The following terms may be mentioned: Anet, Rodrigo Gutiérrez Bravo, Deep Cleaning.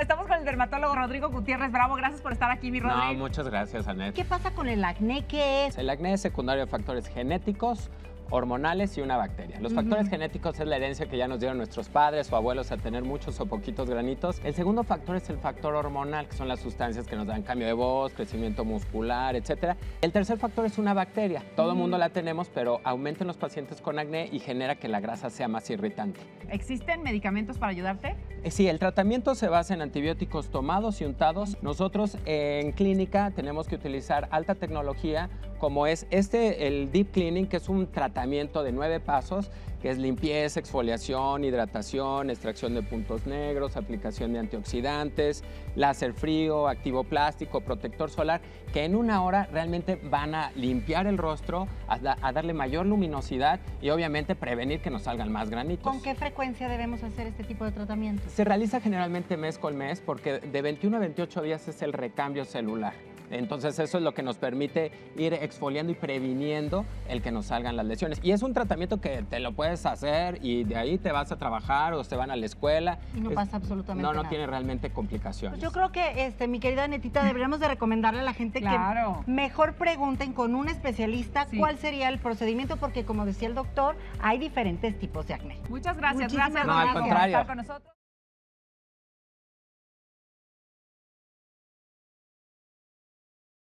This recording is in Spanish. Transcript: Estamos con el dermatólogo Rodrigo Gutiérrez Bravo. Gracias por estar aquí, mi Rodrigo. No, muchas gracias, Anet. ¿Qué pasa con el acné? ¿Qué es? El acné es secundario de factores genéticos, hormonales y una bacteria. Los factores genéticos es la herencia que ya nos dieron nuestros padres o abuelos al tener muchos o poquitos granitos. El segundo factor es el factor hormonal, que son las sustancias que nos dan cambio de voz, crecimiento muscular, etcétera. El tercer factor es una bacteria. Todo el mundo la tenemos, pero aumenta en los pacientes con acné y genera que la grasa sea más irritante. ¿Existen medicamentos para ayudarte? Sí, el tratamiento se basa en antibióticos tomados y untados. Nosotros en clínica tenemos que utilizar alta tecnología, como es el Deep Cleaning, que es un tratamiento de 9 pasos, que es limpieza, exfoliación, hidratación, extracción de puntos negros, aplicación de antioxidantes, láser frío, activo plástico, protector solar, que en 1 hora realmente van a limpiar el rostro, a darle mayor luminosidad y obviamente prevenir que nos salgan más granitos. ¿Con qué frecuencia debemos hacer este tipo de tratamientos? Se realiza generalmente mes con mes, porque de 21 a 28 días es el recambio celular. Entonces eso es lo que nos permite ir exfoliando y previniendo el que nos salgan las lesiones. Y es un tratamiento que te lo puedes hacer y de ahí te vas a trabajar o te van a la escuela. Y no pasa absolutamente nada. No tiene realmente complicaciones. Pues yo creo que, mi querida Anetita, deberíamos de recomendarle a la gente que mejor pregunten con un especialista cuál sería el procedimiento, porque como decía el doctor, hay diferentes tipos de acné. Muchas gracias. Muchísimas gracias por estar con nosotros.